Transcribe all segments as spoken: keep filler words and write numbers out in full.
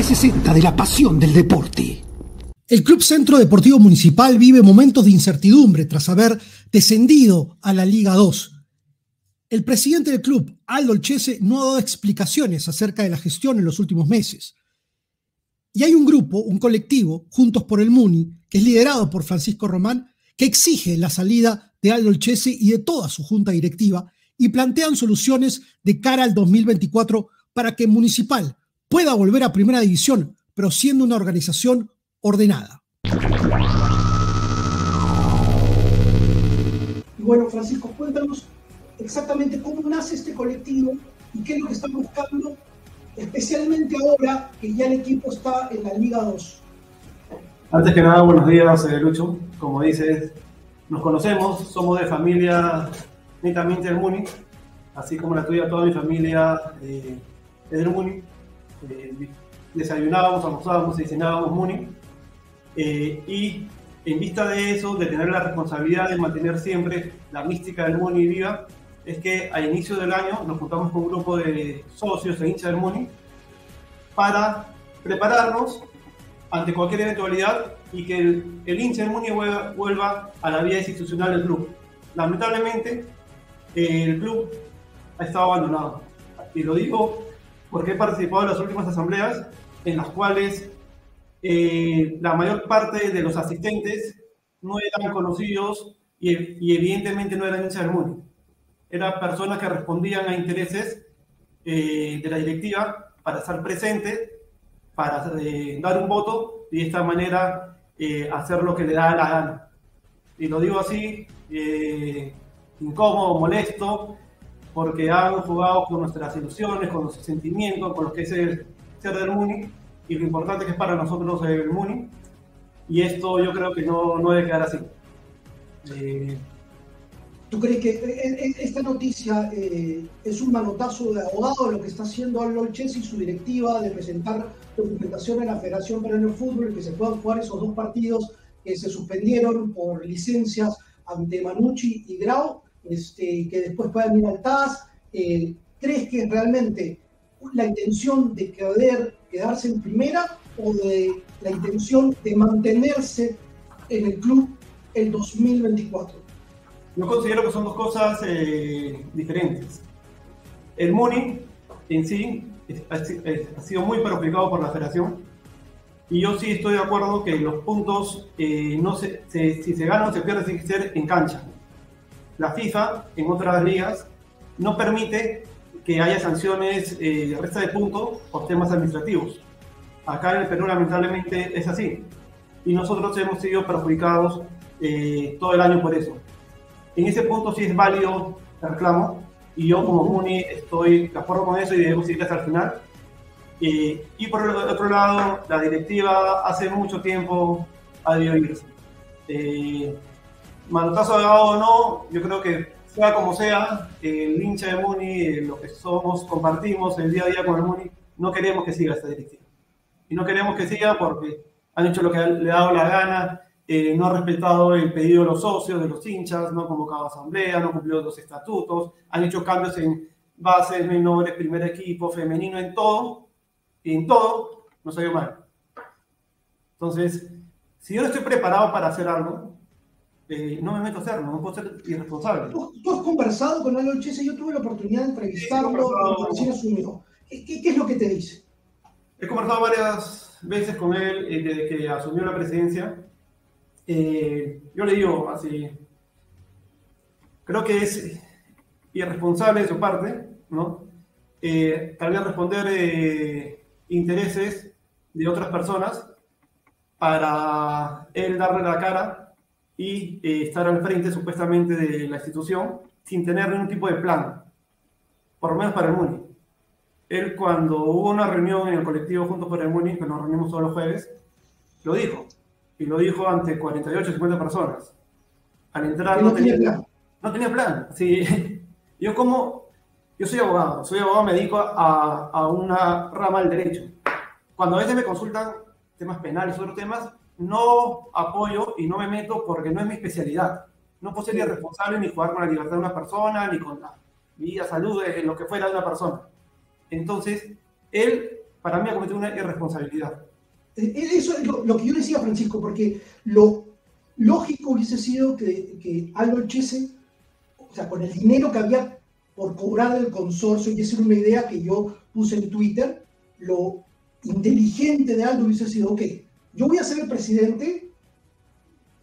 trescientos sesenta de la pasión del deporte. El Club Centro Deportivo Municipal vive momentos de incertidumbre tras haber descendido a la Liga dos. El presidente del club, Aldo Olcese, no ha dado explicaciones acerca de la gestión en los últimos meses. Y hay un grupo, un colectivo, Juntos por el Muni, que es liderado por Francisco Román, que exige la salida de Aldo Olcese y de toda su junta directiva y plantean soluciones de cara al dos mil veinticuatro para que Municipal pueda volver a Primera División, pero siendo una organización ordenada. Y bueno, Francisco, cuéntanos exactamente cómo nace este colectivo y qué es lo que están buscando, especialmente ahora que ya el equipo está en la Liga dos. Antes que nada, buenos días, eh, Lucho. Como dices, nos conocemos, somos de familia netamente del Muni, así como la tuya, toda mi familia eh, es del Muni. Eh, desayunábamos, almorzábamos y cenábamos Muni. Eh, y en vista de eso, de tener la responsabilidad de mantener siempre la mística del Muni viva, es que a inicio del año nos juntamos con un grupo de socios e hinchas del Muni para prepararnos ante cualquier eventualidad y que el, el hincha del Muni vuelva, vuelva a la vida institucional del club. Lamentablemente, eh, el club ha estado abandonado. Y lo digo porque he participado en las últimas asambleas en las cuales eh, la mayor parte de los asistentes no eran conocidos y, y evidentemente no eran hinchas del Muni. Eran personas que respondían a intereses eh, de la directiva para estar presentes, para eh, dar un voto y de esta manera eh, hacer lo que le da la gana. Y lo digo así, eh, incómodo, molesto, porque han jugado con nuestras ilusiones, con nuestros sentimientos, con lo que es el ser del Muni y lo importante que es para nosotros el Muni. Y esto yo creo que no, no debe quedar así. Eh, ¿Tú crees que esta noticia eh, es un manotazo de abogado de lo que está haciendo Aldo Olcese y su directiva de presentar documentación a la Federación Peruana de Fútbol, que se puedan jugar esos dos partidos que se suspendieron por licencias ante Manucci y Grau, este, que después puedan ir al T A S? Eh, ¿Crees que realmente la intención de querer quedarse en primera o de la intención de mantenerse en el club el dos mil veinticuatro? Yo considero que son dos cosas eh, diferentes. El Muni en sí es, es, ha sido muy perjudicado por la federación y yo sí estoy de acuerdo que los puntos, eh, no se, se, si se ganan o se pierden, tienen que ser en cancha. La FIFA en otras ligas no permite que haya sanciones eh, de resta de puntos por temas administrativos. Acá en el Perú lamentablemente es así y nosotros hemos sido perjudicados eh, todo el año por eso. En ese punto sí es válido el reclamo y yo como Muni estoy de acuerdo con eso y debemos ir hasta el final. Eh, y por el otro lado, la directiva hace mucho tiempo ha debido irse. Eh, Manotazo de abogado o no, yo creo que sea como sea, el hincha de Muni, eh, lo que somos, compartimos el día a día con el Muni, no queremos que siga esta directiva. Y no queremos que siga porque han hecho lo que le ha dado la gana. Eh, no ha respetado el pedido de los socios, de los hinchas, no ha convocado asamblea, no ha cumplido los estatutos, han hecho cambios en bases, menores, primer equipo, femenino, en todo, y en todo nos ha ido mal. Entonces, si yo no estoy preparado para hacer algo, eh, no me meto a hacerlo, no puedo ser irresponsable. ¿Tú, tú has conversado con Aldo Olcese? Yo tuve la oportunidad de entrevistarlo cuando recién asumió. ¿Qué, qué, ¿Qué es lo que te dice? He conversado varias veces con él eh, desde que asumió la presidencia. Eh, yo le digo así, creo que es irresponsable de su parte, ¿no? Eh, tal vez responder eh, intereses de otras personas para él darle la cara y eh, estar al frente supuestamente de la institución sin tener ningún tipo de plan, por lo menos para el Muni. Él, cuando hubo una reunión en el colectivo Juntos por el Muni, que nos reunimos todos los jueves, lo dijo. Y lo dijo ante cuarenta y ocho, cincuenta personas. Al entrar no tenía plan. No tenía plan. Sí. Yo como... Yo soy abogado. Soy abogado, me dedico a, a una rama del derecho. Cuando a veces me consultan temas penales, otros temas, no apoyo y no me meto porque no es mi especialidad. No puedo ser irresponsable ni jugar con la libertad de una persona, ni con la vida, salud, en lo que fuera de una persona. Entonces, él para mí ha cometido una irresponsabilidad. Eso es lo, lo que yo decía, Francisco, porque lo lógico hubiese sido que, que Aldo Olcese, o sea, con el dinero que había por cobrar del consorcio, y esa es una idea que yo puse en Twitter, lo inteligente de Aldo hubiese sido, ok, yo voy a ser el presidente,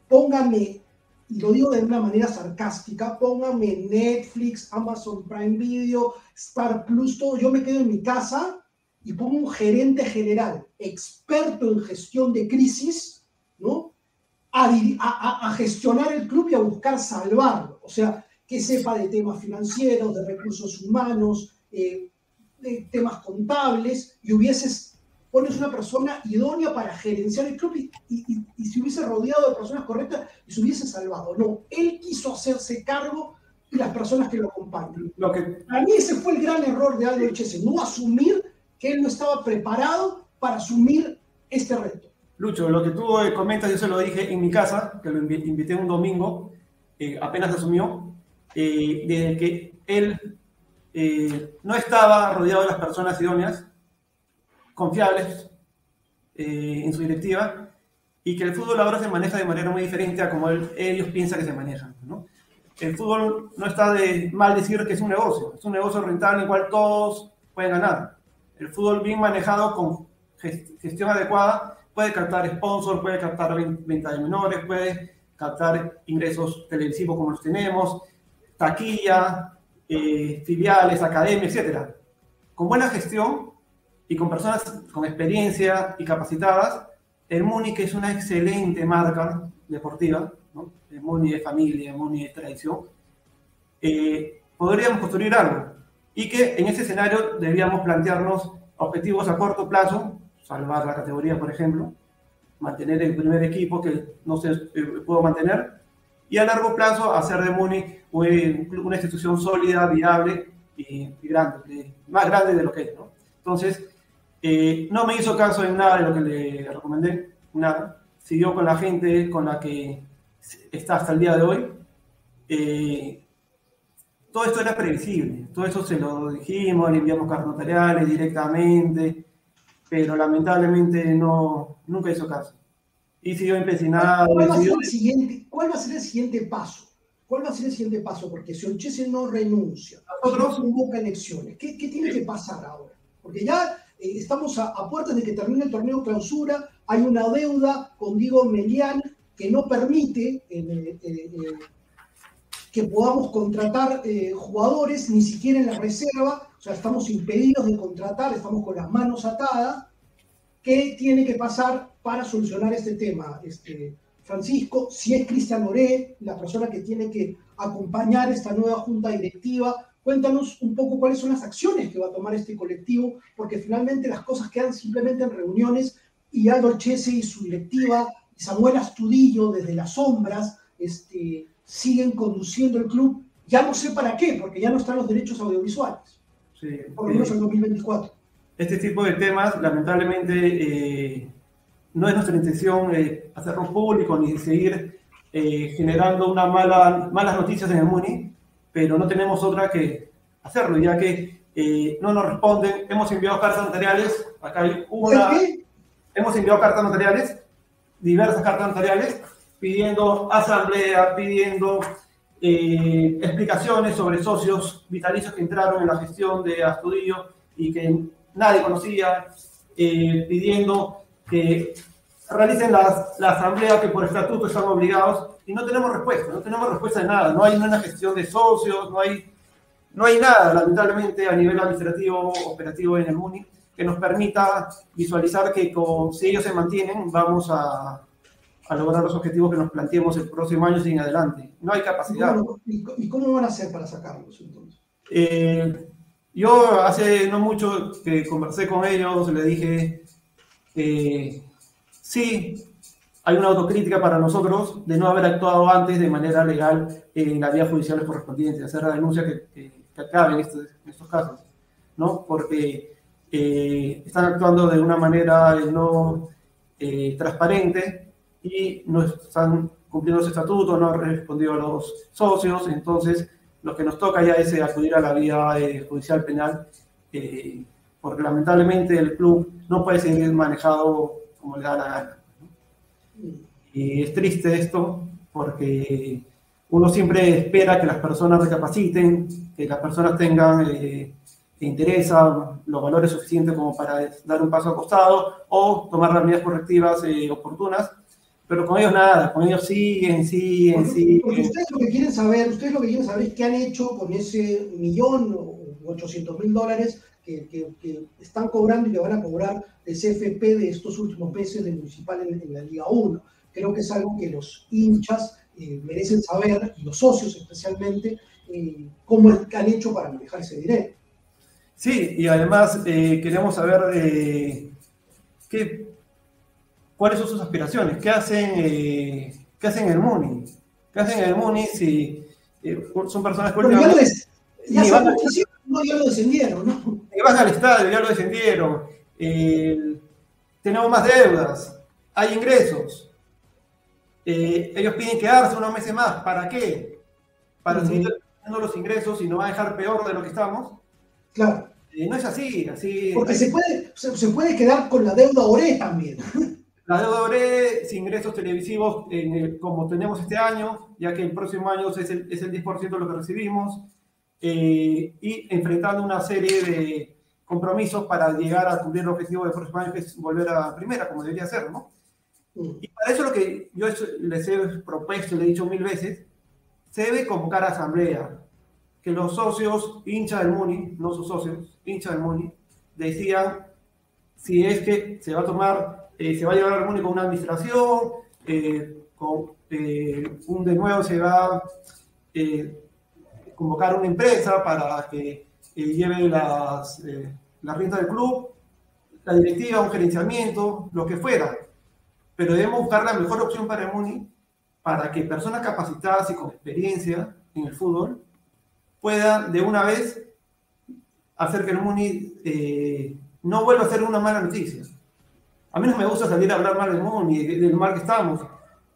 póngame, y lo digo de una manera sarcástica, póngame Netflix, Amazon Prime Video, Star Plus, todo, yo me quedo en mi casa y pongo un gerente general, experto en gestión de crisis, ¿no? A, a, a gestionar el club y a buscar salvarlo, o sea, que sepa de temas financieros, de recursos humanos, eh, de temas contables, y hubieses, pones una persona idónea para gerenciar el club y, y, y, y se hubiese rodeado de personas correctas y se hubiese salvado. No, él quiso hacerse cargo y las personas que lo acompañan. Lo que... Para mí ese fue el gran error de Aldo Olcese, no asumir que él no estaba preparado para asumir este reto. Lucho, lo que tú comentas, yo se lo dije en mi casa, que lo invité un domingo, eh, apenas asumió, Eh, desde que él eh, no estaba rodeado de las personas idóneas, confiables eh, en su directiva, y que el fútbol ahora se maneja de manera muy diferente a como él, ellos piensan que se manejan, ¿no? El fútbol no está de mal decir que es un negocio, es un negocio rentable en el cual todos pueden ganar. El fútbol bien manejado con gestión adecuada puede captar sponsors, puede captar venta de menores, puede captar ingresos televisivos como los tenemos, taquilla, eh, filiales, academia, etcétera. Con buena gestión y con personas con experiencia y capacitadas, el Muni, que es una excelente marca deportiva, ¿no? El Muni de familia, el Muni de tradición, eh, podríamos construir algo, y que en ese escenario debíamos plantearnos objetivos a corto plazo, salvar la categoría, por ejemplo, mantener el primer equipo que no se eh, pudo mantener, y a largo plazo hacer de Muni una institución sólida, viable y, y grande, más grande de lo que es, ¿no? Entonces, eh, no me hizo caso en nada de lo que le recomendé, nada. Siguió con la gente con la que está hasta el día de hoy. Eh, todo esto era previsible, todo eso se lo dijimos, le enviamos cartas notariales directamente, pero lamentablemente no, nunca hizo caso. Y siguió empecinado. ¿Cuál va a ser el siguiente, cuál va a ser el siguiente paso? ¿Cuál va a ser el siguiente paso? Porque si Olcese no renuncia, no convoca elecciones, ¿qué, qué tiene que pasar ahora? Porque ya eh, estamos a, a puertas de que termine el torneo clausura, hay una deuda con Diego Melian que no permite eh, eh, eh, que podamos contratar eh, jugadores, ni siquiera en la reserva, o sea, estamos impedidos de contratar, estamos con las manos atadas. ¿Qué tiene que pasar para solucionar este tema, este, Francisco? Si es Cristian Oré la persona que tiene que acompañar esta nueva junta directiva, cuéntanos un poco cuáles son las acciones que va a tomar este colectivo, porque finalmente las cosas quedan simplemente en reuniones y Aldo Olcese y su directiva, Samuel Astudillo desde las sombras, este, siguen conduciendo el club, ya no sé para qué, porque ya no están los derechos audiovisuales, sí, por lo menos en dos mil veinticuatro. Este tipo de temas, lamentablemente, eh, no es nuestra intención eh, hacerlo público ni seguir eh, generando una mala, malas noticias en el Muni, pero no tenemos otra que hacerlo, ya que eh, no nos responden. Hemos enviado cartas notariales, acá hay una... ¿Qué? Hemos enviado cartas notariales, diversas cartas notariales, pidiendo asamblea, pidiendo eh, explicaciones sobre socios vitalicios que entraron en la gestión de Astudillo y que... nadie conocía, eh, pidiendo que realicen la, la asamblea que por estatuto están obligados, y no tenemos respuesta, no tenemos respuesta de nada, no hay una gestión de socios, no hay, no hay nada, lamentablemente, a nivel administrativo, operativo en el Muni, que nos permita visualizar que con, si ellos se mantienen, vamos a, a lograr los objetivos que nos planteemos el próximo año y en adelante. No hay capacidad. ¿Y cómo, y cómo van a hacer para sacarlos, entonces? Eh, Yo hace no mucho que conversé con ellos, le dije, eh, sí, hay una autocrítica para nosotros de no haber actuado antes de manera legal en las vías judiciales correspondientes, hacer la denuncia que, que, que acabe en estos, en estos casos, ¿no? Porque eh, están actuando de una manera no eh, transparente y no están cumpliendo los estatutos, no han respondido a los socios, entonces... lo que nos toca ya es acudir a la vía eh, judicial penal eh, porque lamentablemente el club no puede seguir manejado como le da la gana, ¿no? Y es triste esto, porque uno siempre espera que las personas se capaciten, que las personas tengan eh, que interesan los valores suficientes como para dar un paso al costado o tomar las medidas correctivas eh, oportunas, pero con ellos nada, con ellos siguen, siguen, siguen. Porque ustedes lo que quieren saber, ustedes lo que quieren saber es qué han hecho con ese millón o ochocientos mil dólares que, que, que están cobrando y que van a cobrar de C F P de estos últimos meses del Municipal en, en la Liga uno. Creo que es algo que los hinchas eh, merecen saber, y los socios especialmente, eh, cómo han hecho para manejar ese dinero. Sí, y además eh, queremos saber eh, qué, cuáles son sus aspiraciones, qué hacen, eh, qué hacen en el Muni, qué hacen en el Muni si eh, son personas que ya, les, ya, van al, no, ya lo descendieron, ¿no? Que van al estadio, ya lo descendieron, eh, tenemos más deudas, hay ingresos, eh, ellos piden quedarse unos meses más, ¿para qué? Para uh-huh. seguir teniendo los ingresos y nos va a dejar peor de lo que estamos. Claro. Eh, no es así, así... Porque se puede, se, se puede quedar con la deuda Oré también. La deuda Oré, sin ingresos televisivos, en el, como tenemos este año, ya que el próximo año es el, es el diez por ciento de lo que recibimos, eh, y enfrentando una serie de compromisos para llegar a cumplir el objetivo del próximo año, que es volver a primera, como debería ser, ¿no? Mm. Y para eso lo que yo les he propuesto, les he dicho mil veces, se debe convocar a asamblea, que los socios, hinchas del Muni, no sus socios, hinchas del Muni, decían si es que se va a tomar, eh, se va a llevar al Muni con una administración, eh, con eh, un de nuevo se va a eh, convocar una empresa para que eh, lleve las, eh, la rienda del club, la directiva, un gerenciamiento, lo que fuera. Pero debemos buscar la mejor opción para el Muni, para que personas capacitadas y con experiencia en el fútbol pueda de una vez hacer que el Muni eh, no vuelva a ser una mala noticia. A mí no me gusta salir a hablar mal del Muni, del mal que estamos.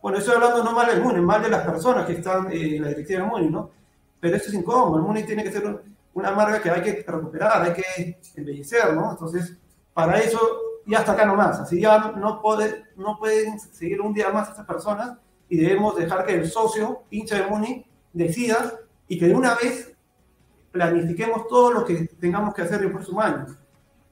Bueno, estoy hablando no mal del Muni, mal de las personas que están eh, en la directiva del Muni, ¿no? Pero eso es incómodo. El Muni tiene que ser un, una marca que hay que recuperar, hay que embellecer, ¿no? Entonces, para eso, ya hasta acá nomás. Así ya no, no, puede, no pueden seguir un día más estas personas y debemos dejar que el socio, hincha del Muni, decida y que de una vez planifiquemos todo lo que tengamos que hacer el próximo año.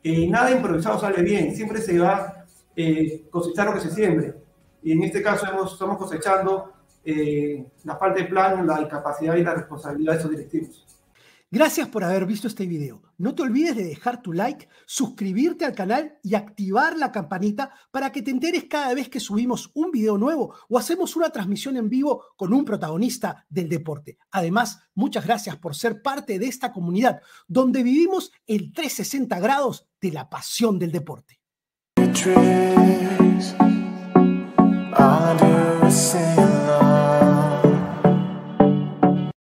Eh, nada improvisado sale bien, siempre se va a eh, cosechar lo que se siembre. Y en este caso hemos, estamos cosechando eh, la falta de plan, la incapacidad y la responsabilidad de esos directivos. Gracias por haber visto este video. No te olvides de dejar tu like, suscribirte al canal y activar la campanita para que te enteres cada vez que subimos un video nuevo o hacemos una transmisión en vivo con un protagonista del deporte. Además, muchas gracias por ser parte de esta comunidad donde vivimos el trescientos sesenta grados de la pasión del deporte.